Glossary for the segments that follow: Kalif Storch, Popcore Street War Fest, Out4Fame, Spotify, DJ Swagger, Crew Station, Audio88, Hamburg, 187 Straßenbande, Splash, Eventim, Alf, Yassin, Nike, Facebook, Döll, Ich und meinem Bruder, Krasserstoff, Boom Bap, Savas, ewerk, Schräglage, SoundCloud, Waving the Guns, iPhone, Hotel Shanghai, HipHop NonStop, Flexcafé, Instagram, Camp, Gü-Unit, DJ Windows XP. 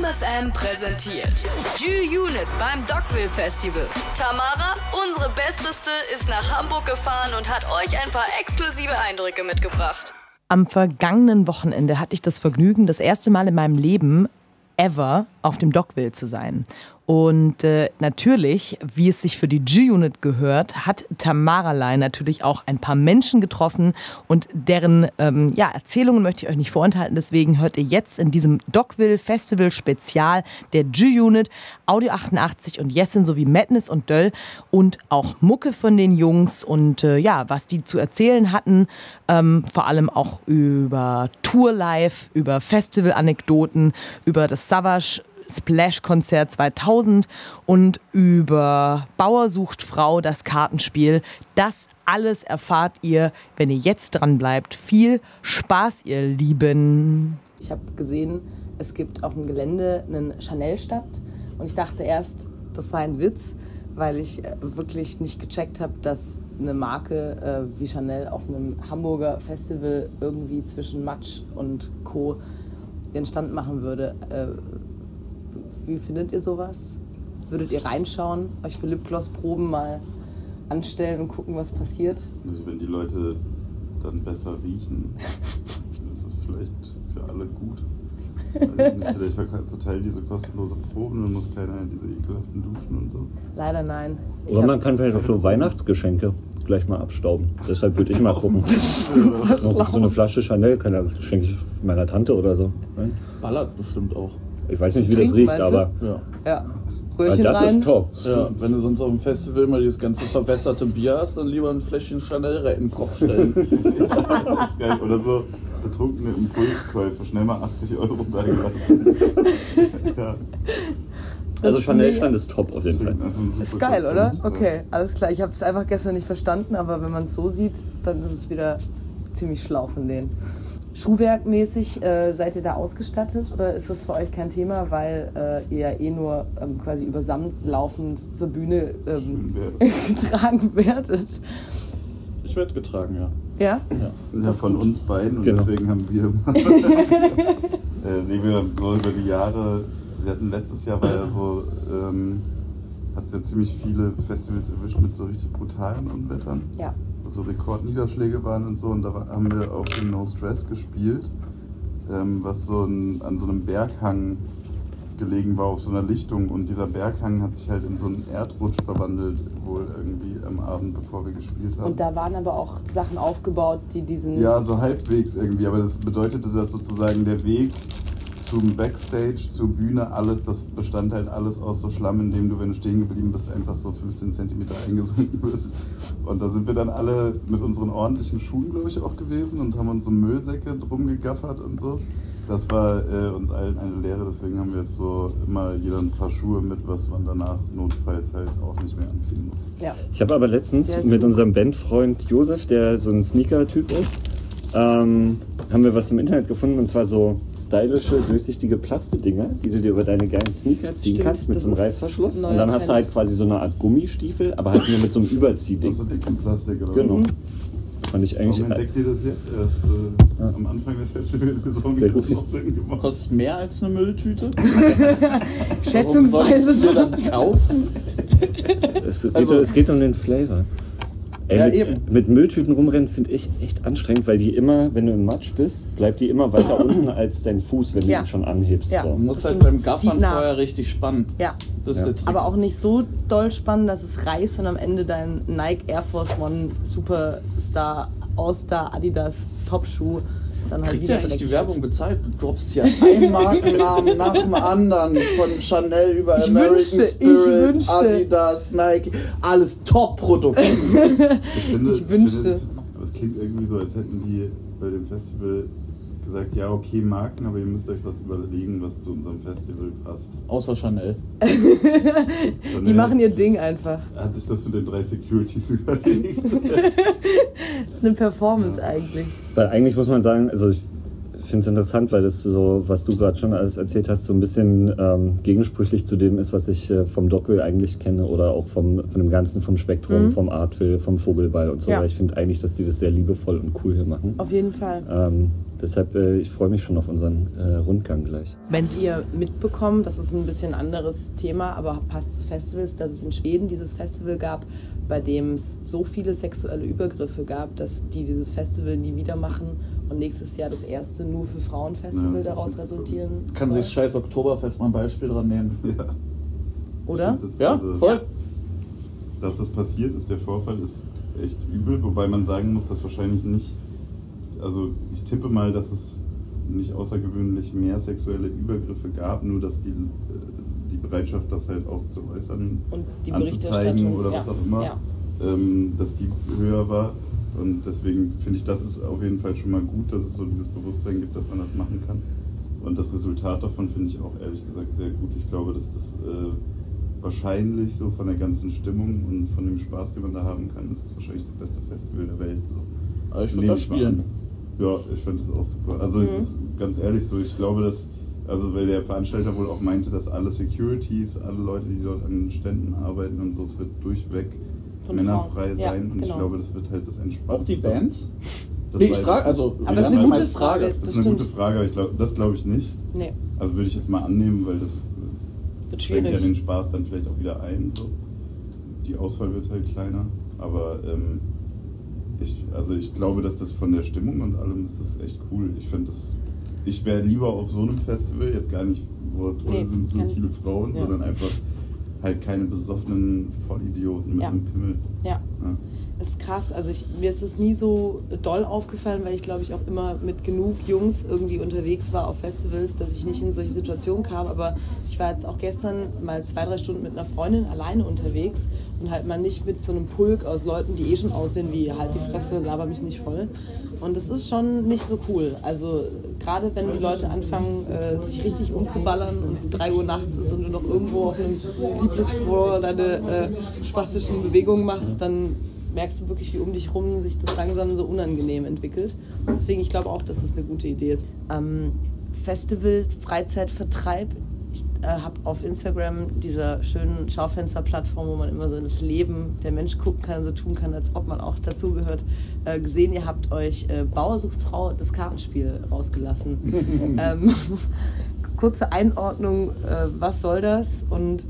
Boom FM präsentiert Gü-Unit beim Dockville Festival. Tamara, unsere Besteste, ist nach Hamburg gefahren und hat euch ein paar exklusive Eindrücke mitgebracht. Am vergangenen Wochenende hatte ich das Vergnügen, das erste Mal in meinem Leben ever auf dem Dockville zu sein. Und natürlich, wie es sich für die Gü-Unit gehört, hat Tamaralei natürlich auch ein paar Menschen getroffen und deren Erzählungen möchte ich euch nicht vorenthalten. Deswegen hört ihr jetzt in diesem Dockville Festival Spezial der Gü-Unit Audio88 und Yassin sowie Mädness und Döll und auch Mucke von den Jungs und was die zu erzählen hatten. Vor allem auch über Tourlife, über Festivalanekdoten, über das Savas Splash-Konzert 2000 und über Bauer sucht Frau, das Kartenspiel. Das alles erfahrt ihr, wenn ihr jetzt dran bleibt. Viel Spaß, ihr Lieben. Ich habe gesehen, es gibt auf dem Gelände einen Chanel-Stand und ich dachte erst, das sei ein Witz, weil ich wirklich nicht gecheckt habe, dass eine Marke wie Chanel auf einem Hamburger Festival irgendwie zwischen Matsch und Co. den Stand machen würde. Wie findet ihr sowas? Würdet ihr reinschauen, euch für Lipgloss-Proben mal anstellen und gucken, was passiert? Also wenn die Leute dann besser riechen, ist es vielleicht für alle gut. Also nicht, vielleicht verteilt diese kostenlose Proben und muss keiner diese ekelhaften Duschen und so. Leider nein. Oder man kann vielleicht auch so Weihnachtsgeschenke gleich mal abstauben. Deshalb würde ich mal gucken. So eine Flasche Chanel schenke ich meiner Tante oder so. Nein? Ballert bestimmt auch. Ich weiß nicht, wie das riecht, aber ja. Röhrchen das rein. Ist top. Ja, wenn du sonst auf dem Festival mal dieses ganze verwässerte Bier hast, dann lieber ein Fläschchen Chanel in den Kopf stellen. Das ist geil. Oder so betrunkene Impulskäufe, schnell mal 80 € da gelassen. Ja. Also Chanel-Stand ist top auf jeden Fall. Ist geil, oder? Okay, alles klar. Ich habe es einfach gestern nicht verstanden, aber wenn man es so sieht, dann ist es wieder ziemlich schlau von denen. Schuhwerkmäßig, seid ihr da ausgestattet oder ist das für euch kein Thema, weil ihr ja nur quasi über Samt laufend zur Bühne getragen werdet? Ich werde getragen, ja. Ja? Ja von gut. Uns beiden und genau. Deswegen haben wir immer über die Jahre, wir hatten letztes Jahr, weil so hat es ja ziemlich viele Festivals erwischt mit so richtig brutalen Unwettern. Ja. So Rekordniederschläge waren und so, und da haben wir auch in No Stress gespielt, was so an so einem Berghang gelegen war, auf so einer Lichtung, und dieser Berghang hat sich halt in so einen Erdrutsch verwandelt, wohl irgendwie am Abend, bevor wir gespielt haben. Und da waren aber auch Sachen aufgebaut, die diesen... Ja, so halbwegs irgendwie, aber das bedeutete, dass sozusagen der Weg zum Backstage, zur Bühne, alles, das bestand halt alles aus so Schlamm, in dem du, wenn du stehen geblieben bist, einfach so 15 cm eingesunken bist. Und da sind wir dann alle mit unseren ordentlichen Schuhen, glaube ich, auch gewesen und haben uns so Müllsäcke drum gegaffert und so. Das war uns allen eine Lehre, deswegen haben wir jetzt so immer jeder ein paar Schuhe mit, was man danach notfalls halt auch nicht mehr anziehen muss. Ja. Ich habe aber letztens mit unserem Bandfreund Josef, der so ein Sneaker-Typ ist, haben wir was im Internet gefunden, und zwar so stylische, durchsichtige Plastedinger, die du dir über deine geilen Sneaker ziehen kannst mit so einem Reißverschluss. Und dann hast du halt quasi so eine Art Gummistiefel, aber halt nur mit so einem Überziehding. So dicken Plastik, oder? Genau. Fand ich eigentlich. Warum entdeckt ihr das jetzt erst? Am Anfang des Festivals gesagt, kostet mehr als eine Mülltüte? Schätzungsweise schon. Warum solltest du dann kaufen? Es geht um den Flavor. Ey, ja, mit Mülltüten rumrennen finde ich echt anstrengend, weil die immer, wenn du im Matsch bist, bleibt die immer weiter unten als dein Fuß, wenn du ihn schon anhebst. Ja. So. Du musst halt beim Gaffern vorher richtig spannen. Ja. Das ist der Trick. Aber auch nicht so doll spannen, dass es reißt und am Ende dein Nike Air Force One Superstar All-Star Adidas Topschuh dann halt kriegt wieder direkt die Werbung bezahlt. Du droppst hier einen Markennamen nach dem anderen, von Chanel über American Spirit, Adidas, Nike, alles Top-Produkte. Ich wünschte. Aber es klingt irgendwie so, als hätten die bei dem Festival gesagt, ja okay, Marken, aber ihr müsst euch was überlegen, was zu unserem Festival passt. Außer Chanel. Die machen ihr Ding einfach. Hat sich das mit den 3 Securities überlegt. Das ist eine Performance eigentlich. Weil eigentlich muss man sagen, also ich finde es interessant, weil das so, was du gerade schon alles erzählt hast, so ein bisschen gegensprüchlich zu dem ist, was ich vom Dockville eigentlich kenne oder auch von dem Ganzen, vom Spektrum, vom Artville, vom Vogelball und so. Ja. Weil ich finde eigentlich, dass die das sehr liebevoll und cool hier machen. Auf jeden Fall. Deshalb, ich freue mich schon auf unseren Rundgang gleich. Wenn ihr mitbekommen, das ist ein bisschen anderes Thema, aber passt zu Festivals, dass es in Schweden dieses Festival gab, bei dem es so viele sexuelle Übergriffe gab, dass die dieses Festival nie wieder machen und nächstes Jahr das erste nur für Frauenfestival daraus resultieren. Kann sich das scheiß Oktoberfest mal ein Beispiel dran nehmen. Ja. Oder? Ja, also, voll. Dass das passiert ist, der Vorfall ist echt übel, wobei man sagen muss, dass wahrscheinlich nicht, also ich tippe mal, dass es nicht außergewöhnlich mehr sexuelle Übergriffe gab, nur dass die Bereitschaft, das halt auch zu äußern und die anzuzeigen oder was auch immer, dass die höher war. Und deswegen finde ich, das ist auf jeden Fall schon mal gut, dass es so dieses Bewusstsein gibt, dass man das machen kann. Und das Resultat davon finde ich auch ehrlich gesagt sehr gut. Ich glaube, dass das wahrscheinlich so von der ganzen Stimmung und von dem Spaß, den man da haben kann, ist es wahrscheinlich das beste Festival der Welt. So. Also ich würde das spielen. Ja, ich fand das auch super. Also ganz ehrlich so, ich glaube, dass, also weil der Veranstalter wohl auch meinte, dass alle Securities, alle Leute, die dort an den Ständen arbeiten und so, es wird durchweg und männerfrei sein. Ja, und ich glaube, das wird halt das Entspannte. Auch die Bands? Das ich frage, also, aber das ist eine gute Frage. Das ist eine gute Frage, aber das glaube ich nicht. Nee. Also würde ich jetzt mal annehmen, weil das schränkt ja den Spaß dann vielleicht auch wieder ein. So. Die Auswahl wird halt kleiner, aber ich glaube, dass das von der Stimmung und allem ist das echt cool. Ich finde das, ich wäre lieber auf so einem Festival, jetzt gar nicht, wo toll sind so viele Frauen, sondern einfach halt keine besoffenen Vollidioten mit einem Pimmel. Ja. Ist krass, also mir ist es nie so doll aufgefallen, weil ich glaube ich auch immer mit genug Jungs irgendwie unterwegs war auf Festivals, dass ich nicht in solche Situationen kam, aber ich war jetzt auch gestern mal 2-3 Stunden mit einer Freundin alleine unterwegs und halt mal nicht mit so einem Pulk aus Leuten, die eh schon aussehen wie halt die Fresse und laber mich nicht voll, und das ist schon nicht so cool, also gerade wenn die Leute anfangen sich richtig umzuballern und 3 Uhr nachts ist und du noch irgendwo auf einem Sleepless Floor deine spastischen Bewegungen machst, dann merkst du wirklich, wie um dich rum sich das langsam so unangenehm entwickelt. Deswegen, ich glaube auch, dass das eine gute Idee ist. Festival, Freizeitvertreib. Ich habe auf Instagram dieser schönen Schaufensterplattform, wo man immer so in das Leben der Mensch gucken kann und so tun kann, als ob man auch dazugehört, gesehen, ihr habt euch Bauer sucht Frau, das Kartenspiel, rausgelassen. Kurze Einordnung, was soll das und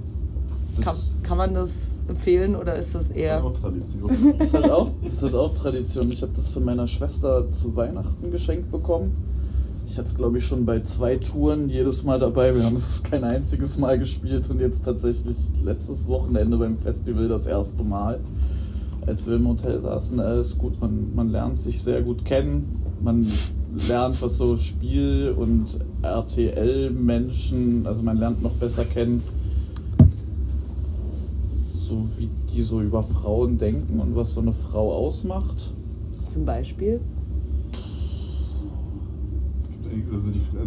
kann man das empfehlen oder ist das eher... Das ist halt auch Tradition. Ich habe das von meiner Schwester zu Weihnachten geschenkt bekommen. Ich hatte es, glaube ich, schon bei 2 Touren jedes Mal dabei. Wir haben es kein einziges Mal gespielt und jetzt tatsächlich letztes Wochenende beim Festival das erste Mal, als wir im Hotel saßen. Alles gut, man lernt sich sehr gut kennen. Man lernt, was so Spiel- und RTL-Menschen, also man lernt noch besser kennen, so wie die so über Frauen denken und was so eine Frau ausmacht. Zum Beispiel?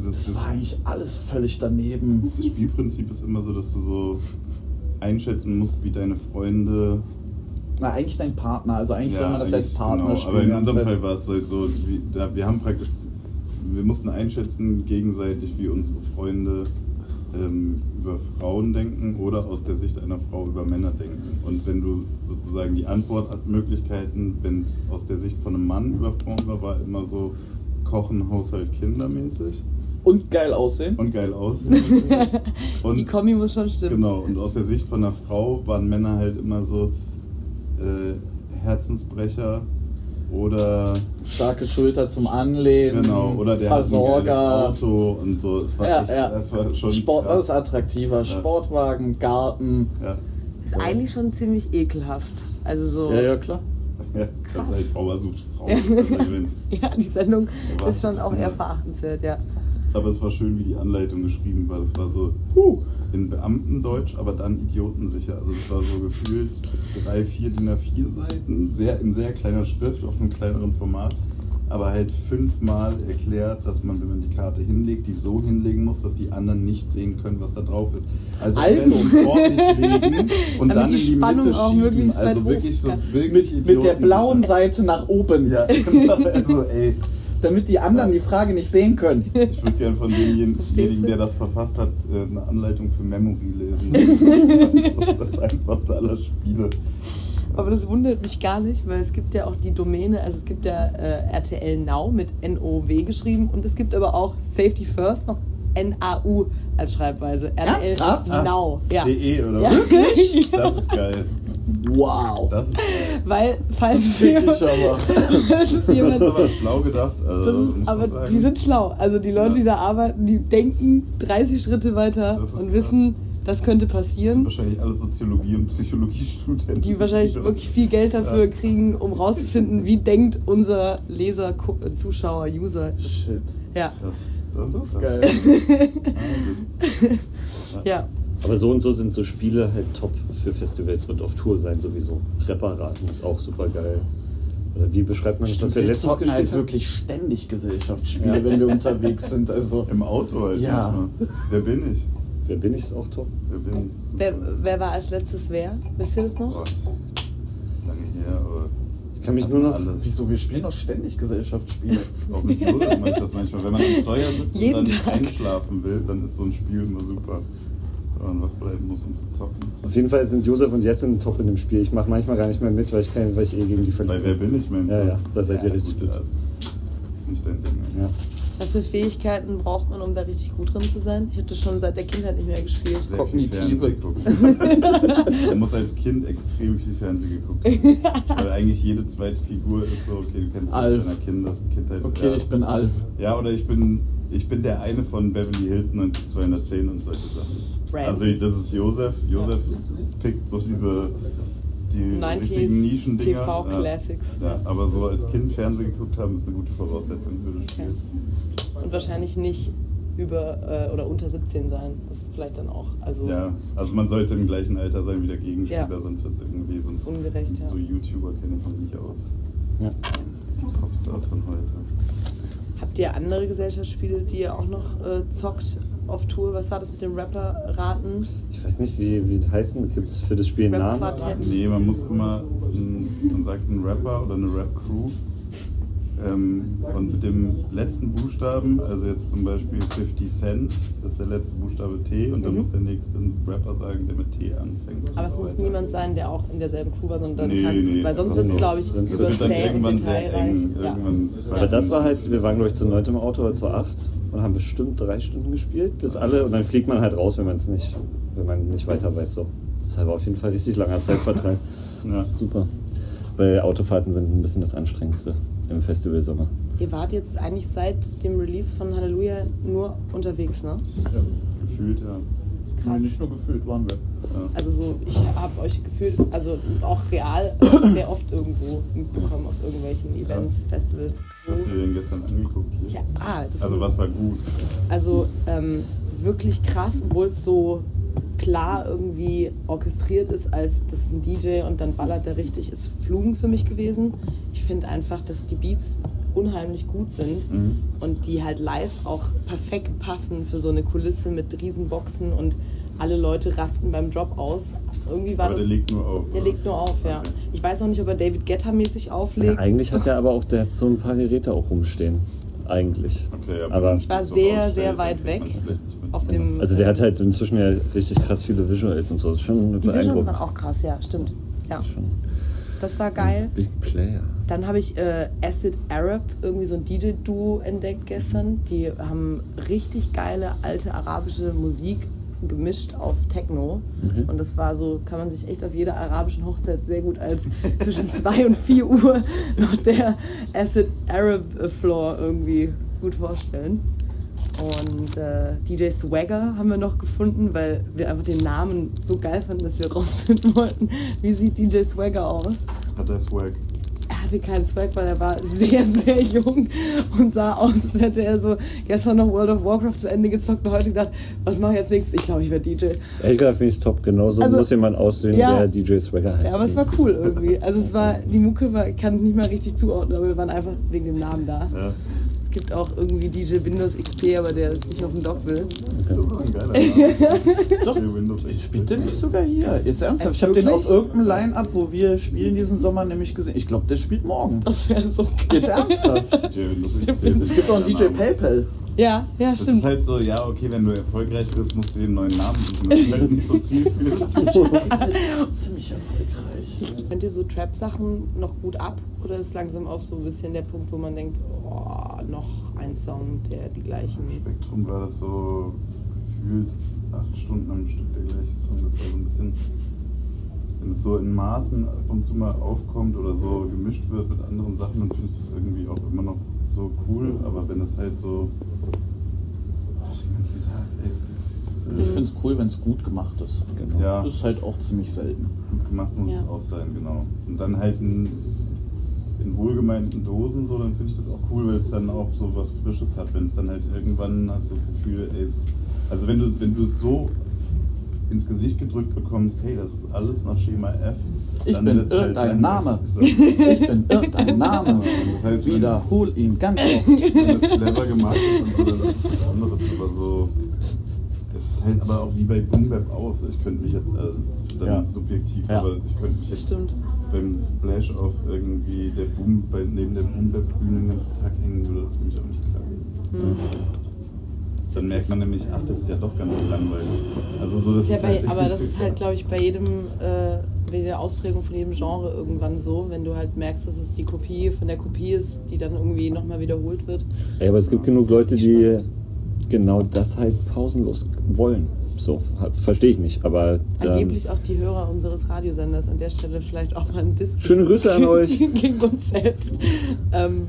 Das war eigentlich alles völlig daneben. Das Spielprinzip ist immer so, dass du so einschätzen musst, wie deine Freunde... Na, eigentlich dein Partner. Also eigentlich soll man das als Partner spielen. Aber in unserem Fall war es halt so, wir mussten einschätzen gegenseitig, wie unsere Freunde über Frauen denken oder aus der Sicht einer Frau über Männer denken. Und wenn du sozusagen die Antwortmöglichkeiten, wenn es aus der Sicht von einem Mann über Frauen war immer so Kochen, Haushalt, kindermäßig. Und geil aussehen. Und die Kombi muss schon stimmen. Genau, und aus der Sicht von einer Frau waren Männer halt immer so Herzensbrecher oder... Starke Schulter zum Anlehnen, genau, oder der Versorger, Auto und so. Es war Das war schon Sport, das ist attraktiver. Ja. Sportwagen, Garten. Ja. Ist eigentlich schon ziemlich ekelhaft. Also so. Ja, klar. Ja, krass. Das ist halt Bauer sucht Frau. Ja, die Sendung ist schon auch eher verachtenswert, ja. Aber es war schön, wie die Anleitung geschrieben war. Das war so in Beamtendeutsch, aber dann idiotensicher. Also es war so gefühlt 3-4 DIN A4 Seiten, in sehr kleiner Schrift, auf einem kleineren Format. Aber halt 5-mal erklärt, dass man, wenn man die Karte hinlegt, die so hinlegen muss, dass die anderen nicht sehen können, was da drauf ist. Also ordentlich legen und dann in die Mitte schieben. Also wirklich so wirklich mit der blauen Seite nach oben. Ja, also ey. Damit die anderen die Frage nicht sehen können. Ich würde gerne von demjenigen, der das verfasst hat, eine Anleitung für Memory lesen. Das ist das einfachste aller Spiele. Aber das wundert mich gar nicht, weil es gibt ja auch die Domäne, also es gibt ja RTL Now mit NOW geschrieben und es gibt aber auch Safety First noch NAU als Schreibweise. RTL Now. Ja. DE oder was? Wirklich? Das ist geil. Wow. Das ist geil. Weil, falls jemand... Das ist aber schlau gedacht. Also, ist, aber die sind schlau. Also die Leute, die da arbeiten, die denken 30 Schritte weiter und wissen... Das könnte passieren. Das sind wahrscheinlich alle Soziologie- und Psychologiestudenten. Die wahrscheinlich wirklich viel Geld dafür kriegen, um rauszufinden, wie denkt unser Leser, Zuschauer, User. Shit. Ja. Das ist geil. Ja. Aber so und so sind so Spiele halt top für Festivals und auf Tour sein sowieso. Präparaten ist auch super geil. Oder wie beschreibt man das, dass wir letztes Mal halt wirklich ständig Gesellschaftsspiele, wenn wir unterwegs sind. Also im Auto halt. Ja. Wer bin ich? Wer bin ich, ist auch top. Wer war als letztes wer? Wisst ihr das noch? Boah, lange her, aber... Ich kann mich nur noch... Alles. Wieso, wir spielen doch ständig Gesellschaftsspiele. Auch mit Josef meinst du das manchmal. Wenn man am Steuer sitzt jeden und dann Tag nicht einschlafen will, dann ist so ein Spiel immer super. Wenn man wach bleiben muss, um zu zocken. Auf jeden Fall sind Josef und Yassin top in dem Spiel. Ich mache manchmal gar nicht mehr mit, weil ich eh gegen die verliere. Bei Wer bin ich, Mensch? Ja, das seid ihr richtig gut. Das ist nicht dein Ding, ne? Ja. Was für Fähigkeiten braucht man, um da richtig gut drin zu sein? Ich habe das schon seit der Kindheit nicht mehr gespielt. Sehr kognitive. Man muss als Kind extrem viel Fernsehen geguckt haben. Weil eigentlich jede zweite Figur ist so, okay, du kennst Alf von deiner Kindheit. Okay, ich bin Alf. Ja, oder ich bin der eine von Beverly Hills 90210 und solche Sachen. Brand. Also das ist Josef. Josef pickt so die 90s Nischendinger. TV Classics. Ja, aber so als Kind Fernsehen geguckt haben, ist eine gute Voraussetzung für das Spiel. Und wahrscheinlich nicht über oder unter 17 sein. Das ist vielleicht dann auch. Also ja, also man sollte im gleichen Alter sein wie der Gegenspieler, sonst wird es irgendwie ungerecht. So YouTuber kennen von nicht aus. Ja. Popstars von heute. Habt ihr andere Gesellschaftsspiele, die ihr auch noch zockt? Auf Tour, was war das mit dem Rapper-Raten? Ich weiß nicht, wie heißen, gibt es für das Spiel einen Namen? Nee, man muss immer, man sagt einen Rapper oder eine Rap-Crew und mit dem letzten Buchstaben, also jetzt zum Beispiel 50 Cent, das ist der letzte Buchstabe T und dann muss der nächste Rapper sagen, der mit T anfängt. Aber es muss niemand sein, der auch in derselben Crew war, sondern weil sonst wird es, glaube ich, irgendwann sehr eng. Aber das war halt, wir waren glaube ich zu 9 im Auto oder zu 8. Und haben bestimmt 3 Stunden gespielt, bis alle. Und dann fliegt man halt raus, wenn man nicht weiter weiß. So. Das ist aber auf jeden Fall richtig langer Zeitvertreib. Ja. Super. Weil Autofahrten sind ein bisschen das Anstrengendste im Festivalsommer. Ihr wart jetzt eigentlich seit dem Release von Halleluja nur unterwegs, ne? Ja, gefühlt, ja. Das ist krass. Nicht nur gefühlt, waren wir. Ja. Also so, ich habe euch gefühlt, also auch real sehr oft irgendwo mitbekommen auf irgendwelchen Events, Festivals. Was hast du denn gestern angeguckt? Ja, also was war gut? Also wirklich krass, obwohl es so klar irgendwie orchestriert ist, als das ist ein DJ und dann ballert der richtig, ist Flugen für mich gewesen. Ich finde einfach, dass die Beats unheimlich gut sind und die halt live auch perfekt passen für so eine Kulisse mit Riesenboxen und alle Leute rasten beim Drop aus. Irgendwie war aber das, der legt nur auf. Der legt nur auf, ja. Okay. Ich weiß auch nicht, ob er David Guetta-mäßig auflegt. Ja, eigentlich hat er aber auch, der hat so ein paar Geräte auch rumstehen. Eigentlich. Okay, aber ich war sehr, sehr weit weg. Auf dem also der hat halt inzwischen ja richtig krass viele Visuals und so. Das ist schon die Visuals waren auch krass, ja, stimmt. Ja. Das war geil. Big Player. Dann habe ich Acid Arab, irgendwie so ein DJ-Duo entdeckt gestern. Die haben richtig geile alte arabische Musik gemischt auf Techno. Und das war so, kann man sich echt auf jeder arabischen Hochzeit sehr gut als zwischen 2 und 4 Uhr noch der Acid Arab Floor irgendwie gut vorstellen. Und DJ Swagger haben wir noch gefunden, weil wir einfach den Namen so geil fanden, dass wir rausfinden wollten, wie sieht DJ Swagger aus? Hat er Swag? Er hatte keinen Swag, weil er war sehr, sehr jung und sah aus, als hätte er so gestern noch World of Warcraft zu Ende gezockt und heute gedacht, was mache ich jetzt nächstes? Ich glaube, ich werde DJ. Egal, finde ich top. Genauso also, muss jemand aussehen, der DJ Swagger heißt. Ja, aber es war cool irgendwie. Also es war, die Mucke war, ich kann es nicht mal richtig zuordnen, aber wir waren einfach wegen dem Namen da. Ja. Es gibt auch irgendwie DJ Windows XP, aber der ist nicht auf dem Dockville. Spielt der nicht sogar hier? Jetzt ernsthaft, ich habe den auf irgendeinem Line-Up, wo wir spielen diesen Sommer, nämlich gesehen. Ich glaube, der spielt morgen. Das wäre so geil. Jetzt ernsthaft. Es gibt auch einen DJ PayPal. Ja, ja, stimmt. Es ist halt so, ja, okay, wenn du erfolgreich bist, musst du den neuen Namen suchen. Das ist halt nicht so zielführend. Ziemlich erfolgreich. Könnt ihr so Trap-Sachen noch gut ab? Oder ist langsam auch so ein bisschen der Punkt, wo man denkt, oh, noch ein Song, der die gleichen... Im Spektrum war das so gefühlt 8 Stunden am Stück der gleiche Song. Das war so ein bisschen... Wenn es so in Maßen ab und zu mal aufkommt oder so gemischt wird mit anderen Sachen, dann finde ich das irgendwie auch immer noch so cool, aber wenn es halt so den ganzen Tag, ey, das ist... Ich finde es cool, wenn es gut gemacht ist. Genau. Ja. Das ist halt auch ziemlich selten. Gut gemacht muss es auch sein, genau. Und dann halt in wohlgemeinten Dosen, so, dann finde ich das auch cool, weil es dann auch so was Frisches hat, wenn es dann halt irgendwann hast du das Gefühl, ey, also wenn du so ins Gesicht gedrückt bekommst, hey, das ist alles nach Schema F. Ich bin irgendein halt Name. So. Ich bin irgendein Name. Halt wiederhol ihn ganz oft. Wenn das clever gemacht ist, und so, dann ist das anderes. Aber so, es ist halt aber auch wie bei Boom Bap auch. So, ich könnte mich jetzt, das ist dann subjektiv, aber ich könnte mich jetzt beim Splash auf irgendwie der Boom, neben der Boom Bap Bühne den ganzen Tag hängen würde, das für mich auch nicht klar. Dann merkt man nämlich, ach, das ist ja doch ganz langweilig. Also so, das ist halt aber das ist halt, glaube ich, bei jedem, bei jeder Ausprägung von jedem Genre irgendwann so, wenn du halt merkst, dass es die Kopie von der Kopie ist, die dann irgendwie nochmal wiederholt wird. Ja, aber es gibt genug Leute, die genau das halt pausenlos wollen. So, verstehe ich nicht, aber... Angeblich auch die Hörer unseres Radiosenders an der Stelle vielleicht auch mal ein Diss. Schöne Grüße an euch. Gegen uns selbst,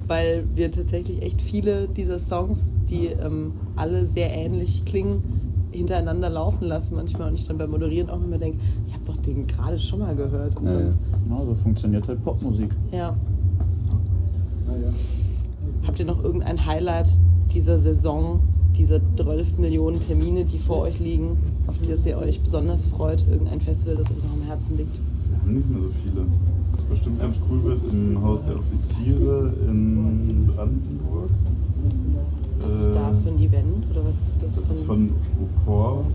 weil wir tatsächlich echt viele dieser Songs, die alle sehr ähnlich klingen, hintereinander laufen lassen manchmal und ich dann beim Moderieren auch immer denke, ich habe doch den gerade schon mal gehört. Und ja, so funktioniert halt Popmusik. Ja. Ja. Habt ihr noch irgendein Highlight dieser Saison, diese 12 Millionen Termine, die vor euch liegen, auf die ihr euch besonders freut, irgendein Festival, das euch noch am Herzen liegt? Wir haben nicht mehr so viele. Was bestimmt ganz cool wird, im Haus der Offiziere in Brandenburg. Was ist da für ein Event? Oder was ist das, das ist von Opor.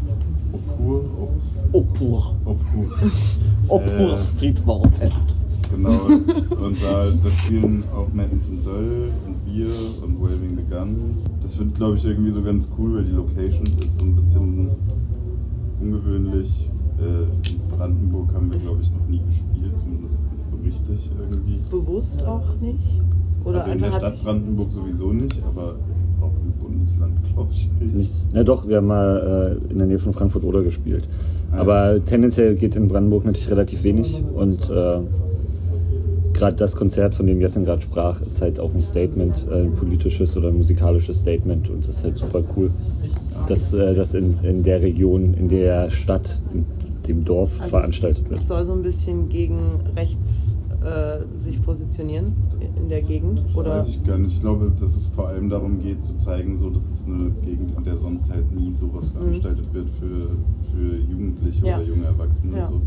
Opor Street War Fest. Genau. Und da spielen auch Mädness und Döll und wir und Waving the Guns. Das wird, glaube ich, irgendwie so ganz cool, weil die Location ist so ein bisschen ungewöhnlich. In Brandenburg haben wir, glaube ich, noch nie gespielt, zumindest nicht so richtig irgendwie. Bewusst auch nicht? Oder also in der Stadt Brandenburg sowieso nicht, aber auch im Bundesland, glaube ich, nicht. Na doch, wir haben mal in der Nähe von Frankfurt oder gespielt. Aber tendenziell geht in Brandenburg natürlich relativ wenig und gerade das Konzert, von dem Yassin gerade sprach, ist halt auch ein Statement, ein politisches oder ein musikalisches Statement und das ist halt super cool, dass das in der Region, in der Stadt, in dem Dorf also veranstaltet wird. Es soll so ein bisschen gegen rechts sich positionieren in der Gegend? Oder? Weiß ich gar nicht. Ich glaube, dass es vor allem darum geht, zu zeigen, so, das ist eine Gegend, in der sonst halt nie sowas veranstaltet wird für Jugendliche oder junge Erwachsene. Ja. So.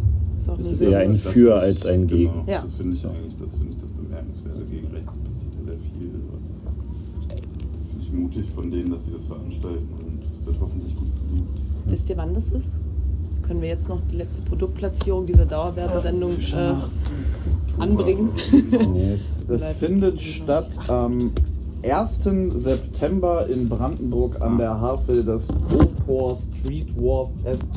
Es ist eher ein Für als ein Gegen. Genau, ja. Das finde ich eigentlich, das finde ich das Bemerkenswerte. Gegen rechts passiert ja sehr viel. Das finde ich mutig von denen, dass sie das veranstalten und wird hoffentlich gut besucht. Wisst ihr, wann das ist? Können wir jetzt noch die letzte Produktplatzierung dieser Dauerwerbesendung anbringen? Das findet statt am 1. September in Brandenburg an der Havel, das Popcore Street War Fest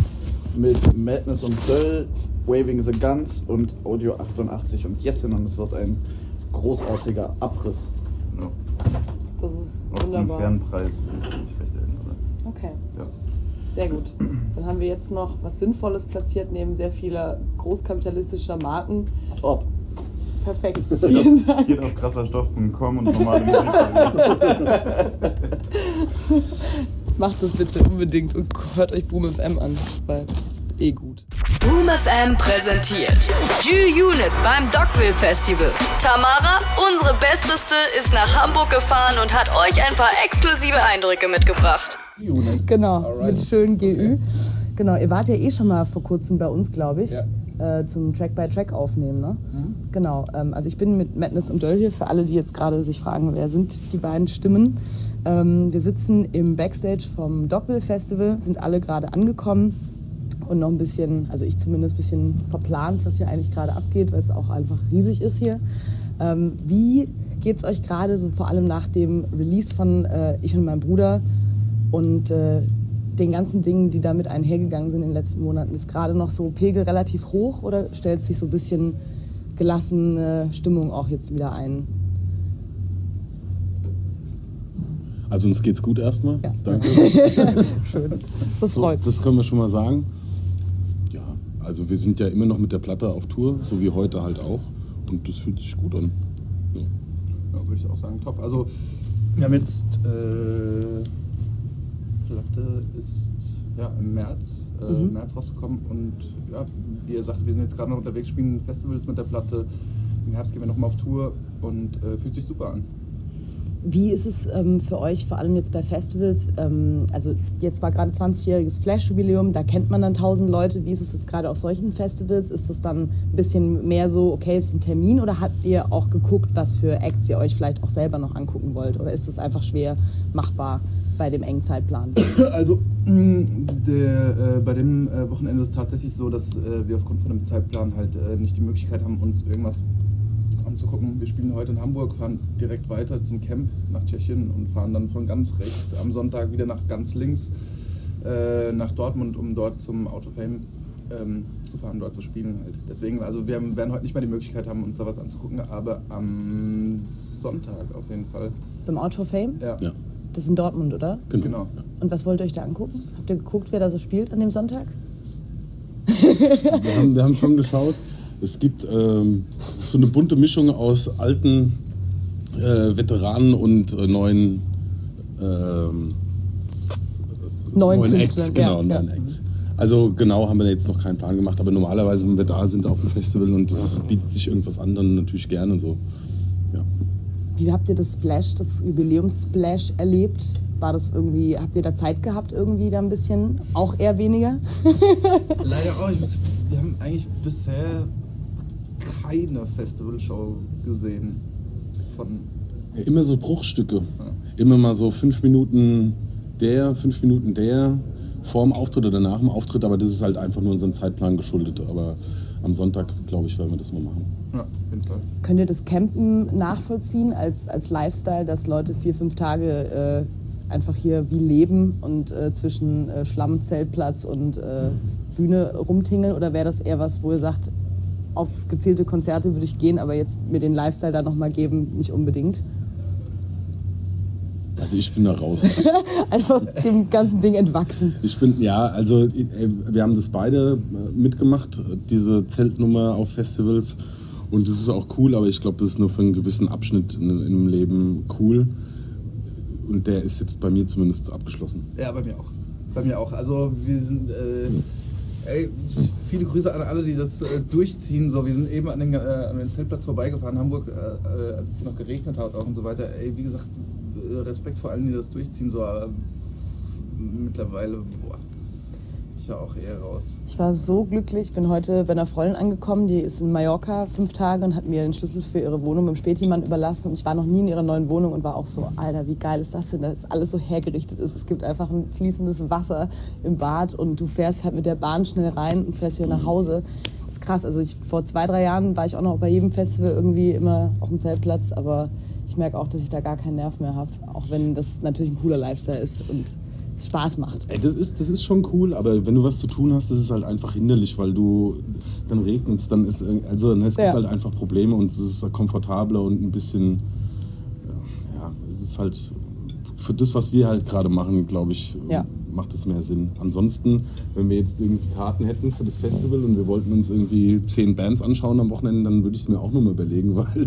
mit Mädness und Döll, Waving the Guns und Audio88 und Yassin und es wird ein großartiger Abriss. Ja. Das ist auch wunderbar. Zum fairen Preis, wenn ich mich recht erinnere. Okay. Ja. Sehr gut. Dann haben wir jetzt noch was Sinnvolles platziert neben sehr vieler großkapitalistischer Marken. Top. Perfekt. Vielen Dank. Geht auf krasserstoff.com und normale Musik. Macht das bitte unbedingt und hört euch Boom FM an, weil gut. Boom FM präsentiert Gü-Unit beim Dockville Festival. Tamara, unsere Besteste, ist nach Hamburg gefahren und hat euch ein paar exklusive Eindrücke mitgebracht. Genau, mit schön GÜ. Genau, ihr wart ja eh schon mal vor kurzem bei uns, glaube ich, zum Track-by-Track aufnehmen, ne? Mhm. Genau, also ich bin mit Mädness und Döll hier, für alle, die jetzt gerade sich fragen, wer sind die beiden Stimmen. Wir sitzen im Backstage vom Dockville Festival, sind alle gerade angekommen und noch ein bisschen, also ich zumindest ein bisschen verplant, was hier eigentlich gerade abgeht, weil es auch einfach riesig ist hier. Wie geht's euch gerade, so vor allem nach dem Release von Ich und meinem Bruder und den ganzen Dingen, die damit einhergegangen sind in den letzten Monaten? Ist gerade noch so Pegel relativ hoch oder stellt sich so ein bisschen gelassene Stimmung auch jetzt wieder ein? Also uns geht's gut erstmal. Ja. Danke. Schön. Das freut. So, das können wir schon mal sagen. Ja, also wir sind ja immer noch mit der Platte auf Tour, so wie heute halt auch. Und das fühlt sich gut an. Ja, ja, würde ich auch sagen, top. Also wir haben jetzt Platte ist ja im März, März rausgekommen und ja, wie ihr sagt, wir sind jetzt gerade noch unterwegs, spielen Festivals mit der Platte. Im Herbst gehen wir nochmal auf Tour und fühlt sich super an. Wie ist es für euch, vor allem jetzt bei Festivals, also jetzt war gerade 20-jähriges Splash-Jubiläum, da kennt man dann 1000 Leute, wie ist es jetzt gerade auf solchen Festivals? Ist es dann ein bisschen mehr so, okay, es ist ein Termin, oder habt ihr auch geguckt, was für Acts ihr euch vielleicht auch selber noch angucken wollt? Oder ist es einfach schwer machbar bei dem engen Zeitplan? Also bei dem Wochenende ist es tatsächlich so, dass wir aufgrund von dem Zeitplan halt nicht die Möglichkeit haben, uns irgendwas anzugucken. Wir spielen heute in Hamburg, fahren direkt weiter zum Camp nach Tschechien und fahren dann von ganz rechts am Sonntag wieder nach ganz links nach Dortmund, um dort zum Out4Fame zu fahren, dort zu spielen halt. Deswegen, also wir werden heute nicht mehr die Möglichkeit haben, uns da was anzugucken, aber am Sonntag auf jeden Fall. Beim Out4Fame? Ja. Ja. Das ist in Dortmund, oder? Genau. Und was wollt ihr euch da angucken? Habt ihr geguckt, wer da so spielt an dem Sonntag? Wir haben schon geschaut. Es gibt so eine bunte Mischung aus alten Veteranen und neuen Acts. Genau, ja, neuen Acts. Also genau haben wir jetzt noch keinen Plan gemacht, aber normalerweise, wenn wir da sind auf dem Festival und es bietet sich irgendwas an, dann natürlich gerne so. Ja. Wie habt ihr das Splash, das Jubiläums-Splash erlebt? War das irgendwie, habt ihr da Zeit gehabt irgendwie da ein bisschen? Auch eher weniger? Leider auch. Wir haben eigentlich bisher keine Festivalshow gesehen. Ja, immer so Bruchstücke. Ja. Immer mal so 5 Minuten der, 5 Minuten der, vor dem Auftritt oder nach dem Auftritt. Aber das ist halt einfach nur unserem Zeitplan geschuldet. Aber am Sonntag, glaube ich, werden wir das mal machen. Ja, auf jeden Fall. Könnt ihr das Campen nachvollziehen als Lifestyle, dass Leute 4-5 Tage einfach hier wie leben und zwischen Schlamm, Zeltplatz und Bühne rumtingeln? Oder wäre das eher was, wo ihr sagt, auf gezielte Konzerte würde ich gehen, aber jetzt mir den Lifestyle da nochmal geben, nicht unbedingt? Also ich bin da raus. Einfach dem ganzen Ding entwachsen. Wir haben das beide mitgemacht, diese Zeltnummer auf Festivals. Und das ist auch cool, aber ich glaube, das ist nur für einen gewissen Abschnitt im Leben cool. Und der ist jetzt bei mir zumindest abgeschlossen. Ja, bei mir auch. Also wir sind... viele Grüße an alle, die das durchziehen. So, wir sind eben an den Zeltplatz vorbeigefahren in Hamburg, als es noch geregnet hat auch und so weiter. Wie gesagt, Respekt vor allen, die das durchziehen. So, aber mittlerweile, boah, ich ja auch eher raus. Ich war so glücklich. Ich bin heute bei einer Freundin angekommen, die ist in Mallorca 5 Tage und hat mir den Schlüssel für ihre Wohnung beim Spätimann überlassen. Und ich war noch nie in ihrer neuen Wohnung und war auch so, Alter, wie geil ist das denn, dass alles so hergerichtet ist. Es gibt einfach ein fließendes Wasser im Bad und du fährst halt mit der Bahn schnell rein und fährst wieder nach Hause. Das ist krass. Also vor 2-3 Jahren war ich auch noch bei jedem Festival irgendwie immer auf dem Zeltplatz, aber ich merke auch, dass ich da gar keinen Nerv mehr habe, auch wenn das natürlich ein cooler Lifestyle ist und es Spaß macht. Ey, das ist schon cool, aber wenn du was zu tun hast, das ist halt einfach hinderlich, weil du dann regnest, dann ist es gibt halt einfach Probleme und es ist komfortabler und ein bisschen, ja, es ist halt für das, was wir halt gerade machen, glaube ich, macht es mehr Sinn. Ansonsten, wenn wir jetzt irgendwie Karten hätten für das Festival und wir wollten uns irgendwie 10 Bands anschauen am Wochenende, dann würde ich es mir auch nochmal überlegen, weil,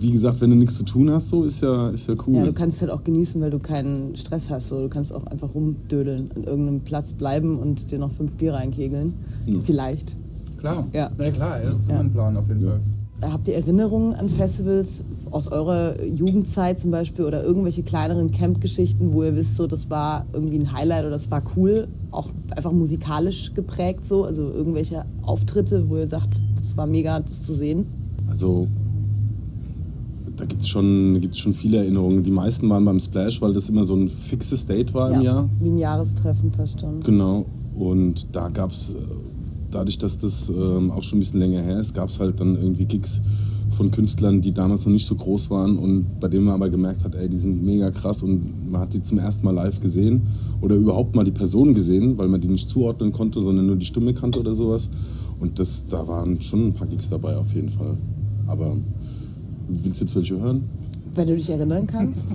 wie gesagt, wenn du nichts zu tun hast, so ist ja cool. Ja, du kannst es halt auch genießen, weil du keinen Stress hast. So. Du kannst auch einfach rumdödeln, an irgendeinem Platz bleiben und dir noch 5 Bier reinkegeln. Ja. Vielleicht. Klar. Ja. Na klar, das ist mein Plan auf jeden Fall. Habt ihr Erinnerungen an Festivals aus eurer Jugendzeit zum Beispiel oder irgendwelche kleineren Camp-Geschichten, wo ihr wisst, so, das war irgendwie ein Highlight oder das war cool, auch einfach musikalisch geprägt so, also irgendwelche Auftritte, wo ihr sagt, das war mega, das zu sehen? Also da gibt's schon viele Erinnerungen. Die meisten waren beim Splash, weil das immer so ein fixes Date war im Jahr. Wie ein Jahrestreffen, verstanden. Genau, und da gab's... Dadurch, dass das auch schon ein bisschen länger her ist, gab es halt dann irgendwie Gigs von Künstlern, die damals noch nicht so groß waren und bei denen man aber gemerkt hat, ey, die sind mega krass, und man hat die zum ersten Mal live gesehen oder überhaupt mal die Person gesehen, weil man die nicht zuordnen konnte, sondern nur die Stimme kannte oder sowas. Und das, da waren schon ein paar Gigs dabei auf jeden Fall. Aber willst du jetzt welche hören? Wenn du dich erinnern kannst.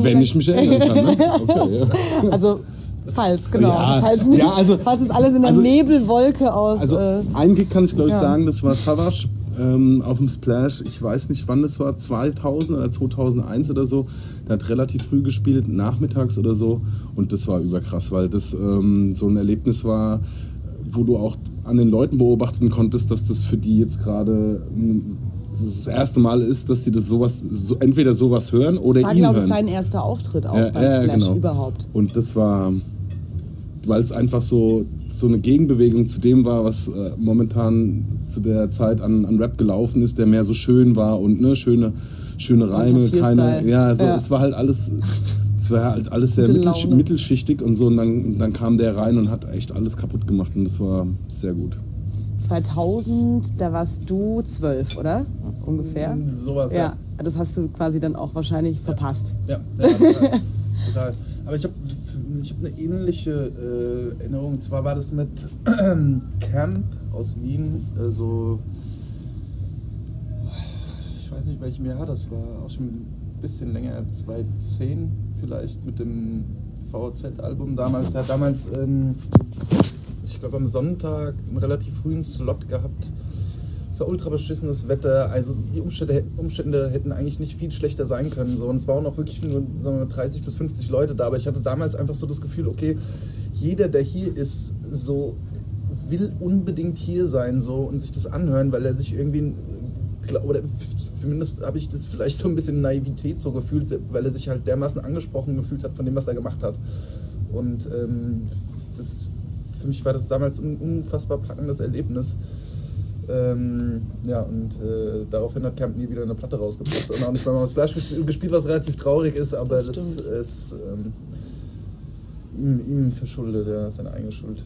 Wenn ich mich erinnern kann, ne? Okay, ja. Also falls, genau. Ja, falls, nicht, ja, also, falls es alles in der Nebelwolke aus... Also einen Gig kann ich glaube ich sagen, das war Savas auf dem Splash. Ich weiß nicht wann das war, 2000 oder 2001 oder so. Der hat relativ früh gespielt, nachmittags oder so. Und das war überkrass, weil das so ein Erlebnis war, wo du auch an den Leuten beobachten konntest, dass das für die jetzt gerade... das erste Mal ist, dass die das sowas hören oder ihn hören. Das war, glaube ich, sein erster Auftritt auch beim Splash genau. Überhaupt. Und das war, weil es einfach so eine Gegenbewegung zu dem war, was momentan zu der Zeit an Rap gelaufen ist, der mehr so schön war und ne, schöne Reime, keine, es war halt alles... Es war halt alles sehr mittelschichtig und so, und dann kam der rein und hat echt alles kaputt gemacht, und das war sehr gut. 2000, da warst du 12, oder? Ungefähr? Sowas, ja. Das hast du quasi dann auch wahrscheinlich verpasst. Ja, total. Aber ich hab eine ähnliche Erinnerung. Und zwar war das mit Camp aus Wien, also ich weiß nicht, welchem Jahr das war, auch schon ein bisschen länger, 2010 vielleicht, mit dem VZ-Album. Damals ich glaube am Sonntag einen relativ frühen Slot gehabt. Es war ultra beschissenes Wetter, also die Umstände hätten eigentlich nicht viel schlechter sein können. So. Und es waren auch wirklich nur, sagen wir, 30 bis 50 Leute da, aber ich hatte damals einfach so das Gefühl, okay, jeder, der hier ist, so will unbedingt hier sein so, und sich das anhören, weil er sich irgendwie, oder zumindest habe ich das vielleicht so ein bisschen Naivität so gefühlt, weil er sich halt dermaßen angesprochen gefühlt hat von dem, was er gemacht hat. Und für mich war das damals ein unfassbar packendes Erlebnis. Daraufhin hat Camp nie wieder eine Platte rausgebracht und auch nicht mal Splash gespielt, was relativ traurig ist, aber das ist ihm verschuldet, ja, seine eigene Schuld.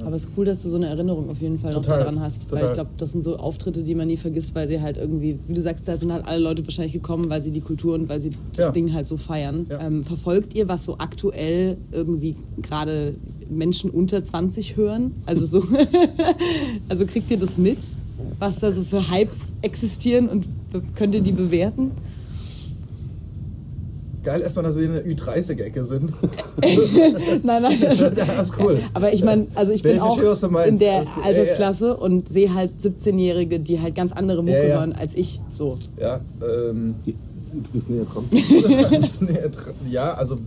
Ja. Aber es ist cool, dass du so eine Erinnerung auf jeden Fall noch daran hast, weil ich glaube, das sind so Auftritte, die man nie vergisst, weil sie halt irgendwie, wie du sagst, da sind halt alle Leute wahrscheinlich gekommen, weil sie die Kultur und weil sie das Ding halt so feiern. Ja. Verfolgt ihr, was so aktuell irgendwie gerade Menschen unter 20 hören? Also so, also kriegt ihr das mit, was da so für Hypes existieren, und könnt ihr die bewerten? Geil erstmal, dass wir in der Ü30-Ecke sind. Nein. Das ist cool. Aber ich meine, also ich bin auch in der Altersklasse und sehe halt 17-Jährige, die halt ganz andere Mucke hören als ich. So. Ja, du bist näher gekommen. Ja, also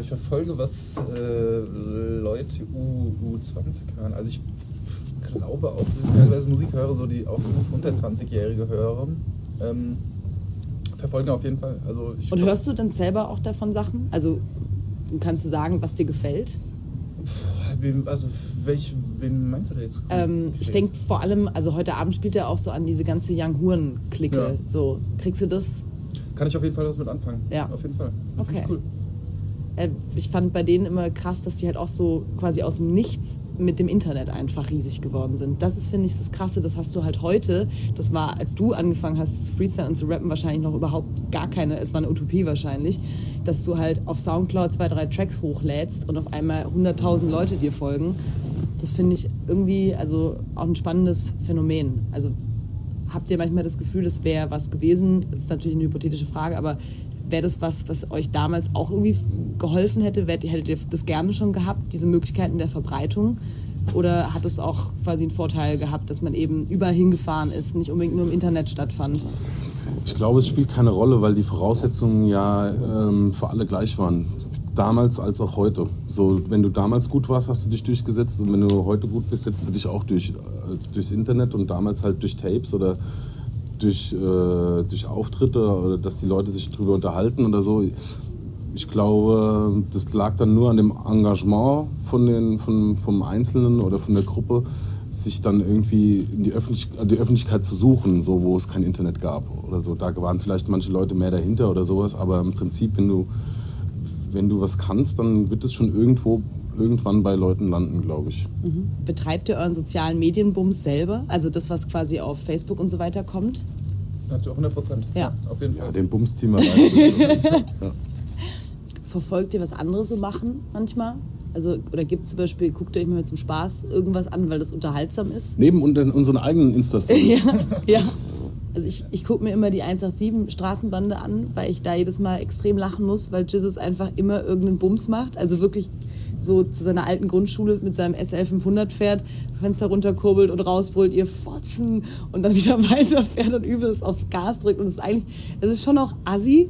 ich verfolge, was Leute U20 hören. Also ich glaube auch, dass ich teilweise Musik höre, so die auch unter 20-Jährige hören. Verfolgen auf jeden Fall. Also und hörst du dann selber auch davon Sachen? Also kannst du sagen, was dir gefällt? Wen meinst du da jetzt? Ich denke vor allem, also heute Abend spielt er auch so an diese ganze Young-Huren-Clique. Ja. So, kriegst du das? Kann ich auf jeden Fall was mit anfangen. Ja. Auf jeden Fall. Das okay. Cool. Ich fand bei denen immer krass, dass die halt auch so quasi aus dem Nichts mit dem Internet einfach riesig geworden sind. Das ist, finde ich, das Krasse, das hast du halt heute, das war, als du angefangen hast zu freestylen und zu rappen, wahrscheinlich noch überhaupt gar keine, es war eine Utopie wahrscheinlich, dass du halt auf Soundcloud 2-3 Tracks hochlädst und auf einmal 100.000 Leute dir folgen. Das finde ich irgendwie, also auch ein spannendes Phänomen. Also habt ihr manchmal das Gefühl, das wäre was gewesen? Das ist natürlich eine hypothetische Frage, aber wäre das was euch damals auch irgendwie geholfen hätte? Hättet ihr das gerne schon gehabt, diese Möglichkeiten der Verbreitung? Oder hat es auch quasi einen Vorteil gehabt, dass man eben überall hingefahren ist, nicht unbedingt nur im Internet stattfand? Ich glaube, es spielt keine Rolle, weil die Voraussetzungen ja für alle gleich waren. Damals als auch heute. So, wenn du damals gut warst, hast du dich durchgesetzt. Und wenn du heute gut bist, setzt du dich auch durchs Internet und damals halt durch Tapes oder durch Auftritte oder dass die Leute sich drüber unterhalten oder so. Ich glaube, das lag dann nur an dem Engagement vom Einzelnen oder von der Gruppe, sich dann irgendwie in die Öffentlichkeit zu suchen, so, wo es kein Internet gab oder so. Da waren vielleicht manche Leute mehr dahinter oder sowas, aber im Prinzip, wenn du was kannst, dann wird es schon irgendwo irgendwann bei Leuten landen, glaube ich. Mhm. Betreibt ihr euren sozialen Medienbums selber? Also das, was quasi auf Facebook und so weiter kommt? Natürlich, 100%. Ja, auf jeden Fall. Ja, den Bums ziehen wir rein. Ja. Verfolgt ihr, was andere so machen manchmal? Also, oder gibt es zum Beispiel, guckt ihr euch mal zum Spaß irgendwas an, weil das unterhaltsam ist? Neben unseren eigenen Insta-Stories. Ja, ja. Also ich gucke mir immer die 187 Straßenbande an, weil ich da jedes Mal extrem lachen muss, weil Jesus einfach immer irgendeinen Bums macht. Also wirklich so zu seiner alten Grundschule mit seinem SL 500 fährt, Fenster runterkurbelt und rausbrüllt, ihr Fotzen, und dann wieder weiterfährt und übelst aufs Gas drückt. Und es ist schon auch assi,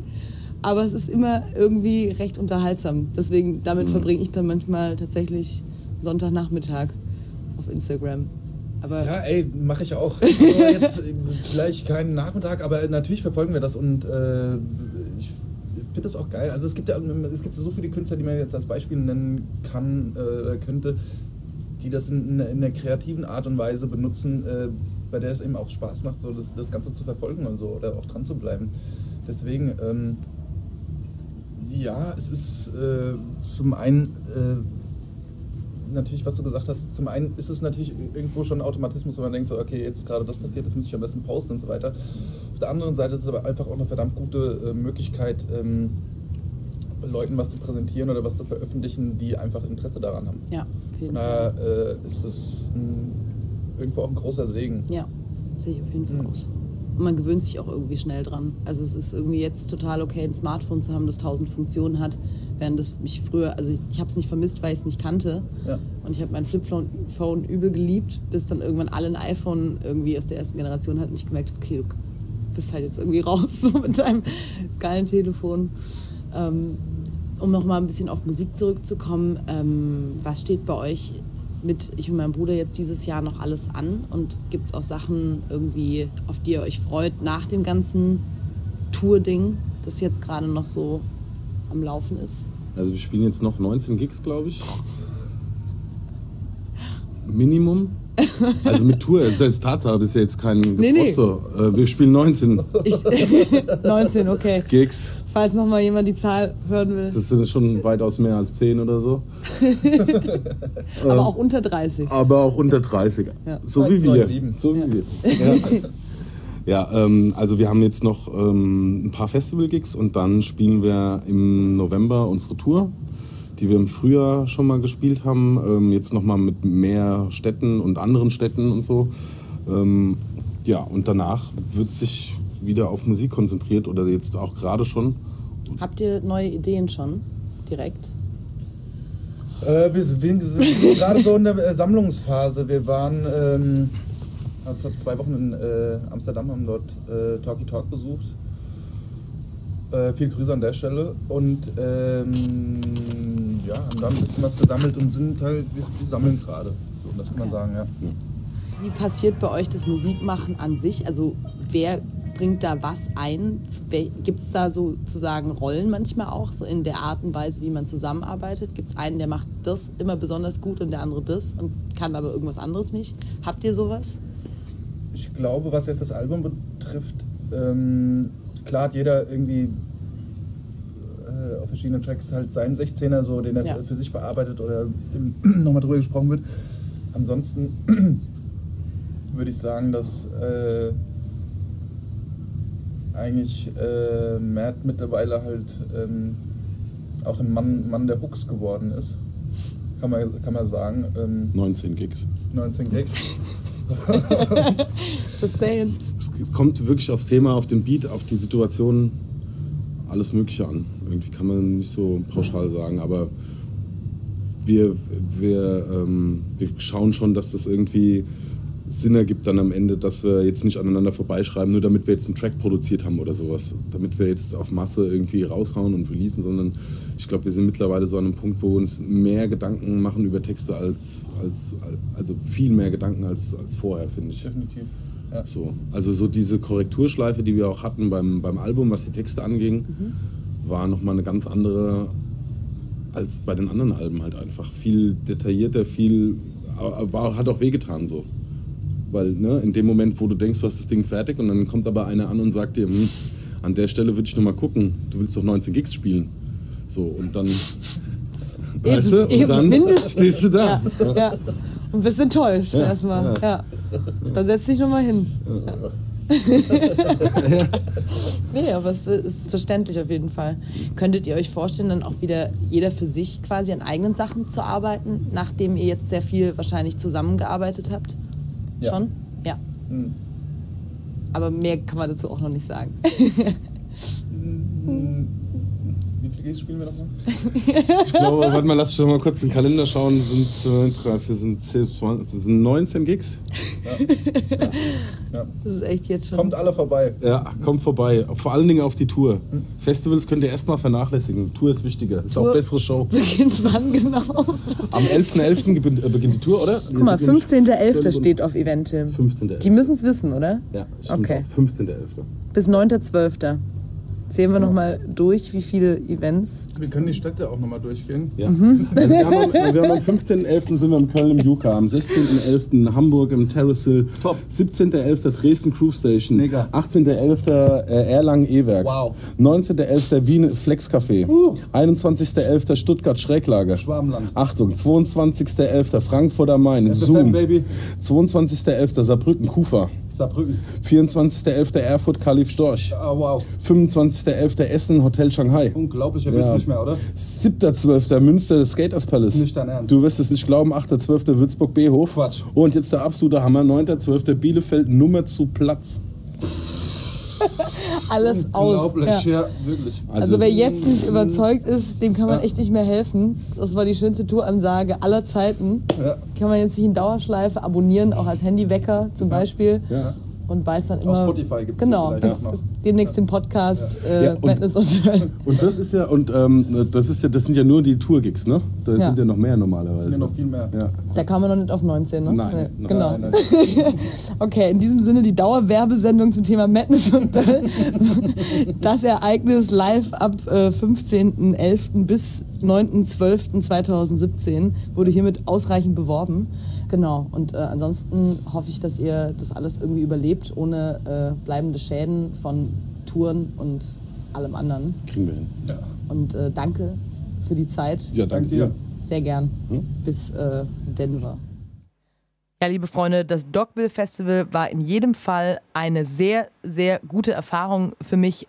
aber es ist immer irgendwie recht unterhaltsam. Deswegen, damit verbringe ich dann manchmal tatsächlich Sonntagnachmittag auf Instagram. Aber ja, ey, mache ich auch. Also jetzt vielleicht keinen Nachmittag, aber natürlich verfolgen wir das und ich finde das auch geil. Also es gibt ja so viele Künstler, die man jetzt als Beispiel nennen kann, könnte, die das in einer kreativen Art und Weise benutzen, bei der es eben auch Spaß macht, so das Ganze zu verfolgen und so, oder auch dran zu bleiben. Deswegen, ja, es ist zum einen... natürlich, was du gesagt hast, zum einen ist es natürlich irgendwo schon ein Automatismus, wenn man denkt, so, okay, jetzt gerade das passiert, das müsste ich am besten posten und so weiter. Auf der anderen Seite ist es aber einfach auch eine verdammt gute Möglichkeit, Leuten was zu präsentieren oder was zu veröffentlichen, die einfach Interesse daran haben. Ja, von daher ist es irgendwo auch ein großer Segen. Ja, sehe ich auf jeden Fall aus. Und man gewöhnt sich auch irgendwie schnell dran. Also es ist irgendwie jetzt total okay, ein Smartphone zu haben, das 1000 Funktionen hat, während das mich früher, also ich habe es nicht vermisst, weil ich es nicht kannte. Ja. Und ich habe mein Flipphone übel geliebt, bis dann irgendwann alle ein iPhone irgendwie aus der ersten Generation hatten und ich gemerkt habe, okay, du bist halt jetzt irgendwie raus so mit deinem geilen Telefon. Um nochmal ein bisschen auf Musik zurückzukommen, was steht bei euch mit Ich und meinem Bruder jetzt dieses Jahr noch alles an? Und gibt es auch Sachen irgendwie, auf die ihr euch freut nach dem ganzen Tour-Ding, das jetzt gerade noch so am Laufen ist? Also wir spielen jetzt noch 19 Gigs, glaube ich. Minimum. Also mit Tour, das ist Tatsache, das ist ja jetzt kein Geprotze. Nee. Wir spielen 19. 19, okay. Gigs. Falls nochmal jemand die Zahl hören will. Das sind schon weitaus mehr als 10 oder so. Aber auch unter 30. Aber auch unter 30. Ja. So wie wir. So wie wir. Ja, ja, also wir haben jetzt noch ein paar Festival-Gigs und dann spielen wir im November unsere Tour, die wir im Frühjahr schon mal gespielt haben, jetzt nochmal mit mehr Städten und anderen Städten und so. Ja, und danach wird sich wieder auf Musik konzentriert oder jetzt auch gerade schon. Habt ihr neue Ideen schon direkt? Wir sind gerade so in der Sammlungsphase. Wir waren vor 2 Wochen in Amsterdam, haben dort Talky Talk besucht. Viel Grüße an der Stelle und ja, haben da ein bisschen was gesammelt und sind halt, wir sammeln gerade, so, das kann man sagen, ja. Wie passiert bei euch das Musikmachen an sich? Also wer bringt da was ein? Gibt es da sozusagen Rollen manchmal auch, so in der Art und Weise, wie man zusammenarbeitet? Gibt es einen, der macht das immer besonders gut und der andere das und kann aber irgendwas anderes nicht? Habt ihr sowas? Ich glaube, was jetzt das Album betrifft, klar hat jeder irgendwie auf verschiedenen Tracks halt seinen 16er, so, den er für sich bearbeitet oder nochmal drüber gesprochen wird. Ansonsten würde ich sagen, dass eigentlich Matt mittlerweile halt auch ein Mann der Hooks geworden ist, kann man sagen. 19 Gigs. Just saying. Es kommt wirklich aufs Thema, auf den Beat, auf die Situation, alles Mögliche an. Irgendwie kann man nicht so pauschal sagen, aber wir schauen schon, dass das irgendwie Sinn ergibt dann am Ende, dass wir jetzt nicht aneinander vorbeischreiben, nur damit wir jetzt einen Track produziert haben oder sowas. Damit wir jetzt auf Masse irgendwie raushauen und releasen, sondern ich glaube, wir sind mittlerweile so an einem Punkt, wo wir uns mehr Gedanken machen über Texte also viel mehr Gedanken als vorher, finde ich. Definitiv. Ja. So. Also so diese Korrekturschleife, die wir auch hatten beim Album, was die Texte anging, war nochmal eine ganz andere als bei den anderen Alben halt einfach. Viel detaillierter, hat auch wehgetan so. Weil ne, in dem Moment, wo du denkst, du hast das Ding fertig und dann kommt aber einer an und sagt dir, an der Stelle würde ich noch mal gucken, du willst doch 19 Gigs spielen. So, und dann Weißt du? Und dann mindestens. Stehst du da. Ja, ja. Und bist enttäuscht erstmal. Ja. Ja. Dann setz dich nochmal hin. Ja. Nee, aber es ist verständlich auf jeden Fall. Könntet ihr euch vorstellen, dann auch wieder jeder für sich quasi an eigenen Sachen zu arbeiten, nachdem ihr jetzt sehr viel wahrscheinlich zusammengearbeitet habt? Ja. Schon? Ja. Mhm. Aber mehr kann man dazu auch noch nicht sagen. Wie viele Gigs spielen wir nochmal? Ich glaube, warte mal, lass schon mal kurz den Kalender schauen. Sind 19 Gigs. Ja. Ja. Ja. Das ist echt jetzt schon. Kommt alle vorbei. Ja, kommt vorbei. Vor allen Dingen auf die Tour. Festivals könnt ihr erstmal vernachlässigen. Tour ist wichtiger. Ist Tour auch bessere Show. Beginnt wann genau? Am 11.11. beginnt die Tour, oder? Guck mal, 15.11. steht auf Eventim. 15.11. Die müssen es wissen, oder? Ja, stimmt. Okay. 15.11. Bis 9.12. Zählen wir nochmal durch, wie viele Events. Wir können die Städte auch nochmal durchgehen. Ja. Mhm. Also wir haben am 15.11. sind wir in Köln im Juker, am 16.11. in Hamburg im Terrace Hill, 17.11. Dresden Crew Station, 18.11. Erlangen ewerk, 19.11. Wien Flexcafé, 21.11. Stuttgart Schräglage, Schwabenland. Achtung, 22.11. Frankfurt am Main, Zoom, 22.11. Saarbrücken Kufa, 24.11. Erfurt Kalif Storch, 25.11. Essen, Hotel Shanghai. Unglaublicher Witz nicht mehr, oder? 7.12. Münster, Skaters Palace. Nicht dein Ernst. Du wirst es nicht glauben, 8.12. Würzburg B-Hof. Quatsch. Und jetzt der absolute Hammer, 9.12. Bielefeld, Nummer zu Platz. Alles unglaublich, aus. Unglaublich, ja. Wirklich. Also wer jetzt nicht überzeugt ist, dem kann man echt nicht mehr helfen. Das war die schönste Touransage aller Zeiten. Ja. Kann man jetzt nicht in Dauerschleife abonnieren, auch als Handywecker zum Beispiel. Ja. Und weiß dann immer. Auf Spotify gibt es demnächst den Podcast Mädness und Döll. Und das ist ja, das sind ja nur die Tour-Gigs, ne? Da sind ja noch mehr normalerweise. Das sind ja noch viel mehr. Ja. Da kam man noch nicht auf 19, ne? Nein. Nee. Genau. Nein. Okay, in diesem Sinne die Dauerwerbesendung zum Thema Mädness und Döll. Das Ereignis live ab 15.11. bis 9.12.2017 wurde hiermit ausreichend beworben. Genau, und ansonsten hoffe ich, dass ihr das alles irgendwie überlebt, ohne bleibende Schäden von Touren und allem anderen. Kriegen wir hin. Ja. Und danke für die Zeit. Ja, danke dir. Sehr gern. Hm? Bis Denver. Ja, liebe Freunde, das Dockville Festival war in jedem Fall eine sehr, sehr gute Erfahrung für mich.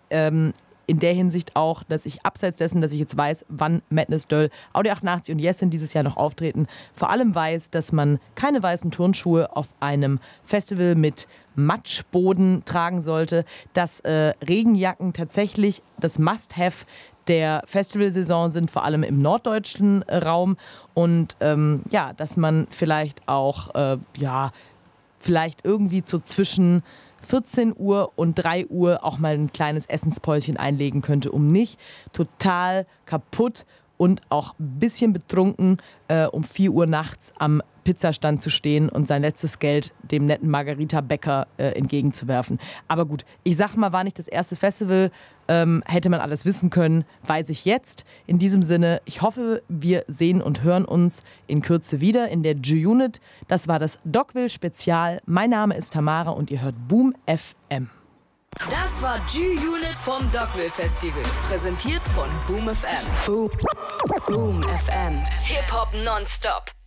In der Hinsicht auch, dass ich abseits dessen, dass ich jetzt weiß, wann Mädness, Döll, Audio88 und Yassin dieses Jahr noch auftreten, vor allem weiß, dass man keine weißen Turnschuhe auf einem Festival mit Matschboden tragen sollte, dass Regenjacken tatsächlich das Must-Have der Festivalsaison sind, vor allem im norddeutschen Raum, und ja, dass man vielleicht auch vielleicht irgendwie so zwischen 14 Uhr und 3 Uhr auch mal ein kleines Essenspäuschen einlegen könnte, um nicht total kaputt und auch ein bisschen betrunken um 4 Uhr nachts am Pizzastand zu stehen und sein letztes Geld dem netten Margarita-Bäcker entgegenzuwerfen. Aber gut, ich sag mal, war nicht das erste Festival, hätte man alles wissen können, weiß ich jetzt. In diesem Sinne, ich hoffe, wir sehen und hören uns in Kürze wieder in der Gü-Unit. Das war das Dockville-Spezial. Mein Name ist Tamara und ihr hört Boom FM. Das war Gü-Unit vom Dockville Festival, präsentiert von Boom FM. Boom FM. Hip-Hop nonstop.